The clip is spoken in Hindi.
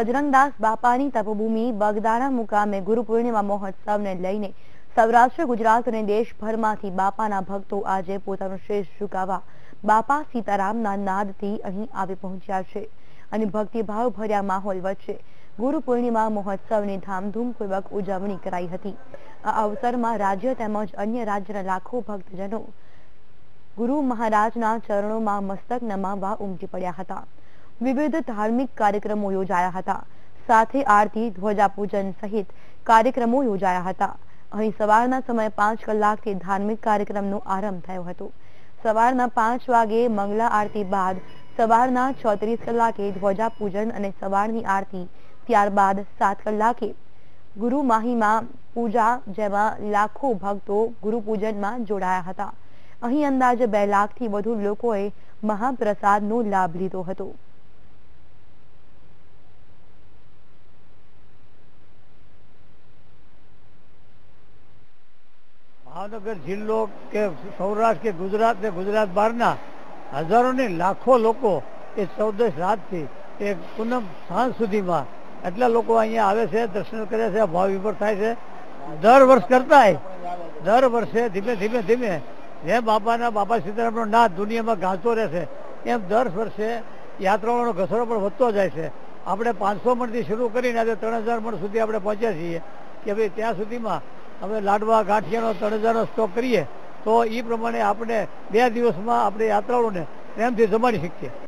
बजरंगदास बापानी तपोभूमि बगदाणा मुकामे गुरु पूर्णिमा महोत्सवने लईने सौराष्ट्र गुजरात अने देशभरमांथी बापाना भक्तो आजे पोतानो शेष झुकावा बापा सीतारामना नादथी अहीं आवी पहोंच्या छे अने भक्तिभाव भर्या माहोल वच्चे गुरु पूर्णिमा महोत्सवनी धामधूमपूर्वक उजवणी कराई हती। आ अवसरमां राज्य तेमज अन्य राज्यना लाखो भक्तजनो गुरु महाराजना चरणोमां मस्तक नमावा उमटी पड्या हता। विविध धार्मिक कार्यक्रमों योजाया हता, साथे आरती ध्वजा पूजन सहित कार्यक्रमों योजाया हता। अहीं सवारना समय 5 कलाकथी धार्मिक कार्यक्रमनो आरंभ थयो हतो। सवारना 5 वागे मंगला आरती बाद सवारना 34 कलाके ध्वजा पूजन अने सवारनी आरती, त्यारबाद 7 कलाके गुरु महिमा पूजा जेमा लाखो भक्तो गुरु पूजनमां जोडाया हता। अहीं अंदाजे 2 लाखथी वधु लोकोए महाप्रसादनो लाभ लीधो हतो। भावनगर जिल्लो के सौराष्ट्र के गुजरात ने गुजरात बहारना हजारों ने लाखों लोग ये 14 रात थी एक पूनम सांझ सुधी में एटला लोग अहींया आवे छे, दर्शन करे छे, भाव विभोर थाय छे। दर वर्ष करता है, दर वर्षे धीमे धीमे धीमे जेम बापा सीतारामनो नाद दुनिया में गाजतो रहे छे एम दर वर्षे यात्राओनो घसरो पण वधतो जाय छे। आपणे 500 मणथी शुरू करीने आज 3000 मण सुधी आपणे पहोंच्या छीए के भाई त्यां सुधीमां हमें लाडवा गांठिया 3000 स्टॉक करिए तो ये प्रमाण अपने 2 दिवस में अपने यात्राओं ने प्रेम से जमा सकिए।